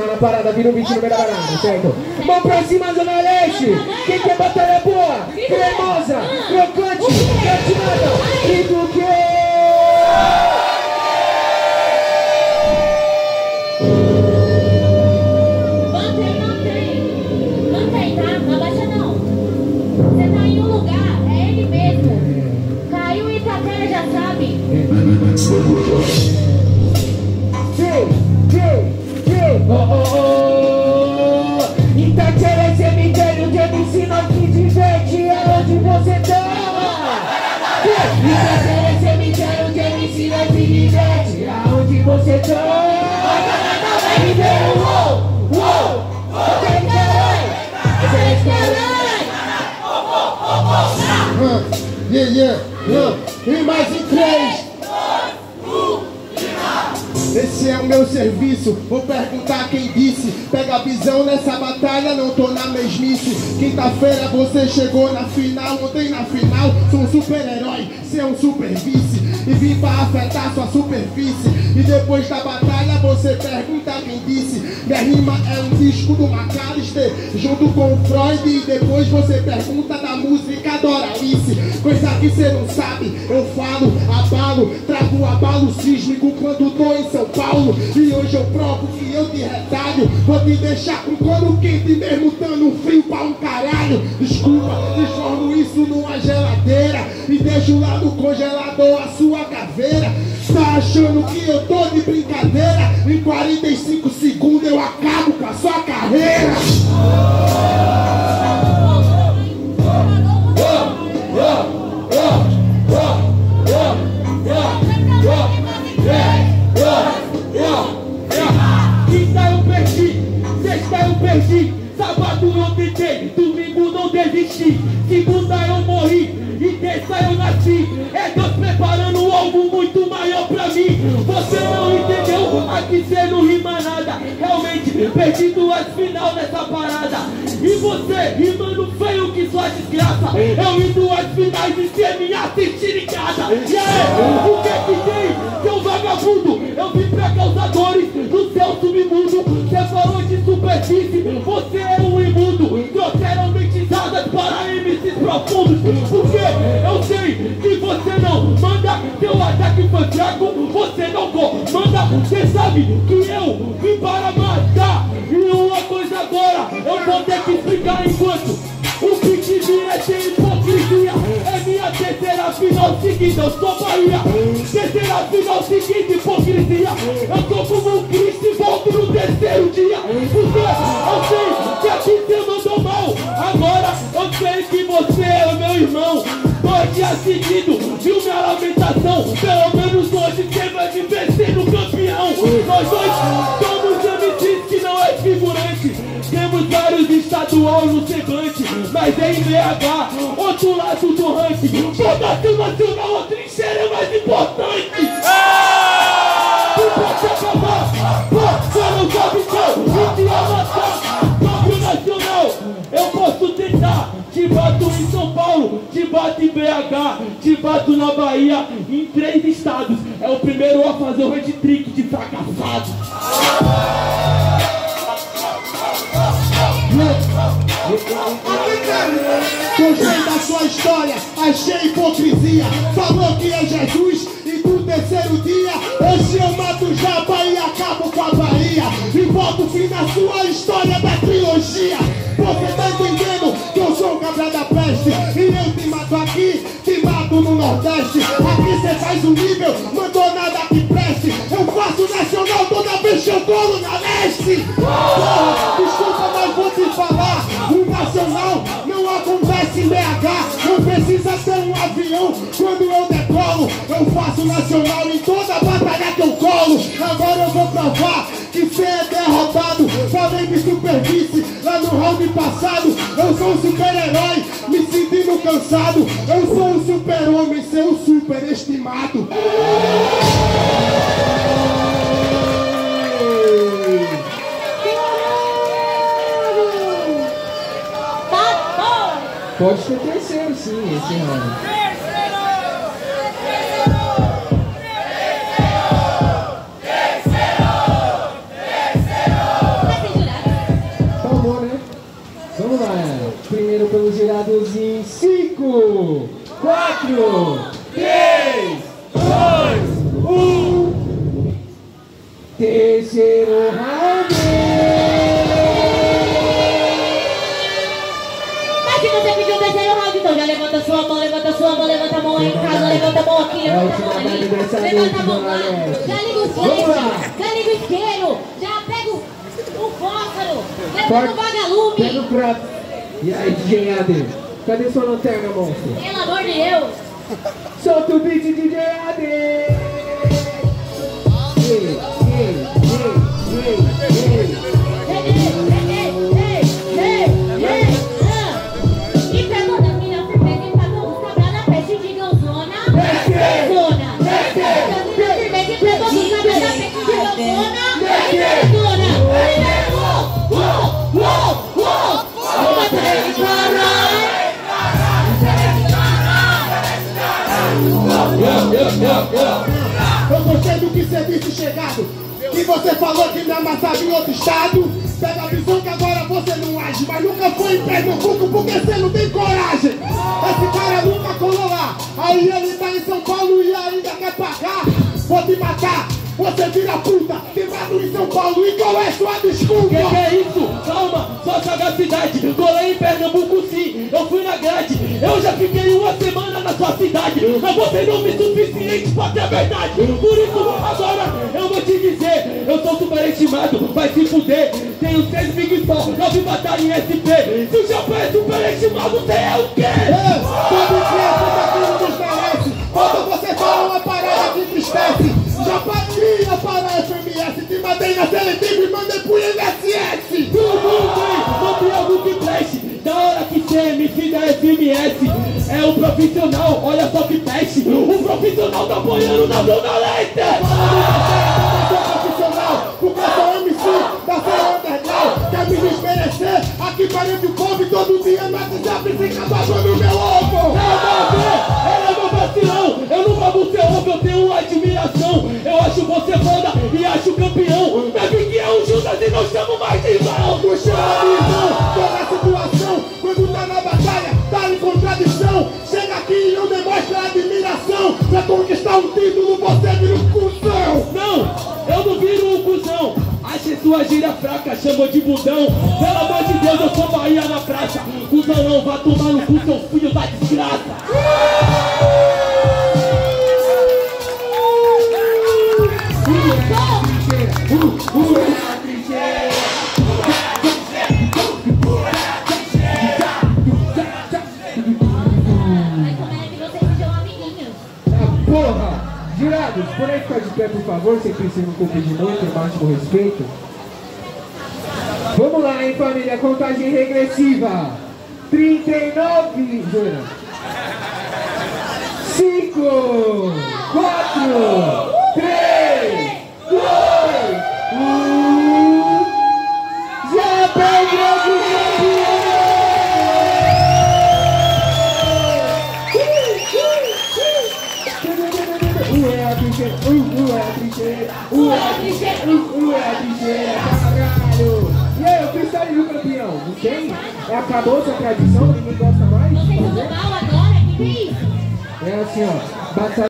mão na parada, vira o beat no meio da banana, certo? Mão pra cima, Zona Leste. Quem quer batalha boa, cremosa, crocante, gatinada e do que? Itaquera é cemitério de MC, não te diverte, é onde você tá. Itaquera é cemitério de MC, não te diverte, é onde você tá. E mais em 3. Esse é o meu serviço, vou perguntar quem disse. Pega a visão nessa batalha, não tô na mesmice. Quinta-feira você chegou na final, ontem na final. Sou um super-herói, cê é um super-vice. E vim pra afetar sua superfície. E depois da batalha você pergunta quem disse. Minha rima é um disco do Macalister, junto com o Freud. E depois você pergunta da música do Oralice. Coisa que cê não sabe, eu falo, abalo. Trago abalo sísmico quando tô em São Paulo. E hoje eu provo que eu te retalho. Vou te deixar com couro quente, mesmo dando frio pra um caralho. Desculpa, transformo isso numa geladeira e deixo lá no congelador a sua caveira. Tá achando que eu tô de brincadeira? Em 45 segundos eu acabo com a sua carreira. Perdi, sábado eu tentei, domingo não desisti. Segunda eu morri e terça eu nasci. É Deus preparando algo muito maior pra mim. Você não entendeu? Aqui você não rima nada. Realmente perdi duas final nessa parada. E você rimando feio que sua desgraça. Eu indo às finais e você me assistir em casa. E aí, o que é que tem, seu vagabundo? Eu vim pra causar dores no seu submundo. Você é um imundo, trouxeram mentizadas para MCs profundos. Porque eu sei que você não manda, seu ataque foi fraco, você não comanda. Você sabe que eu vim para matar. E uma coisa agora eu vou ter que explicar enquanto o pique vira sem hipocrisia. É minha terceira final seguida, eu sou Bahia. Terceira final seguida, hipocrisia. Eu tô como um Cristo e volto no terceiro dia. Eu sei que aqui você mandou mal. Agora eu sei que você é meu irmão. Pode assistindo, viu minha lamentação. Pelo menos hoje você vai me ver sendo campeão. Nós dois somos MCs que não é figurante. Temos vários estadual no semblante, mas é em BH, outro lado do ranking. Formação nacional, a trincheira é mais importante. Eu posso tentar, te bato em São Paulo, te bato em BH, te bato na Bahia, em 3 estados. É o primeiro a fazer o red trick de fracassado. Gostei da sua história, achei hipocrisia. Falou que é Jesus e do terceiro dia. Hoje eu mato o JAPA e acabo com a Bahia. E volto o fim da sua história da trilogia. Você tá entendendo que eu sou o cabra da peste? E eu te mato aqui, te mato no Nordeste. Aqui cê faz um nível, mandou nada que preste. Eu faço nacional toda vez que eu colo na Leste. Porra, desculpa, mas vou te falar. O nacional não acontece em BH. Não precisa ter um avião quando eu decolo. Eu faço nacional em toda batalha que eu colo. Agora eu vou provar que cê é derrotado. Falei de superfície lá no round passado. Eu sou um super-herói, me sentindo cansado. Eu sou um super-homem, seu superestimado. Pode ser terceiro, sim, esse round. Vamos lá. Primeiro pelos girados em 5, 4, 3, 2, 1. Terceiro round. Mas se você pediu o terceiro round, então já levanta sua mão, levanta sua mão, levanta a mão aí em casa, levanta a mão aqui, levanta a mão ali, levanta a mão lá. Já liga o isqueiro, já liga o isqueiro, já pega o... O fósforo! Levanta o vagalume! Pega o prato! E aí, DJ Ade? Cadê sua lanterna, monstro? Pelo amor de Deus! Solta o beat, DJ Ade! E pra todas as minhas firmeza e pra todos sabrada, peste de ganzona! Peste! Zona! Peste! Pra todas as minhas firmeza e pra todos sabrada, peste de ganzona! Peste! Eu gostei do que você disse chegado, que você falou que me amassava em outro estado. Pega a visão que agora você não age, mas nunca foi em Pernambuco porque você não tem coragem. Esse cara nunca colou lá, aí ele tá em São Paulo e ainda quer pagar. Vou te matar, você vira puta, te mato em São Paulo e qual é sua desculpa? Que é isso? Calma, só sagacidade, colei em Pernambuco sim, eu fui na grade. Eu já fiquei uma semana na sua cidade, mas você não me suficiente pra ter a verdade. Por isso, agora eu vou te dizer, eu sou superestimado, vai se fuder. Tenho 3 big só, 9 batalhas em SP. Se o JAPA é superestimado, você é o quê? Todo dia você tá vindo nos parece, quando você fala uma parada que tristece. JAPA tira para a FMS, te mandei na seletiva e mandei pro INSS. Tu não tem algo que preste, da hora que você é MC da FMS. É um profissional, olha só que peste, um profissional tá apoiando na Batalha Da Leste. Eu sou profissional, porque eu sou MC da Serra Underground. Quer me desmerecer? Aqui parece o povo e todo dia mata esse aplica babando o meu ovo. Ela é meu vacilão, eu não vou ser ovo, eu tenho uma admiração. Eu acho você foda e acho campeão. Mas que é um Judas e não chamo mais de irmão. Puxa a visão, toda a situação, quando tá na batalha, tá em contradição. Chega aqui e não demonstra admiração. Pra conquistar um título você vira um cuzão. Não, eu não viro um cuzão. Achei sua gíria fraca, chamou de budão. Pelo amor de Deus, eu sou Bahia na praça. Cuzão não, vá tomar no cu, seu filho da desgraça. Girados, por aí ficar de pé, por favor, sem precisar me cumprir de novo, o máximo respeito. Vamos lá, hein, família, contagem regressiva. 39, Jura. 5, 4, 3, 2, 1. Já perdeu o campeão! Caralho! E aí, o freestyle do campeão? Não tem? Acabou essa tradição? Ninguém gosta mais? Vocês estão mal agora? Que é isso? É assim, ó.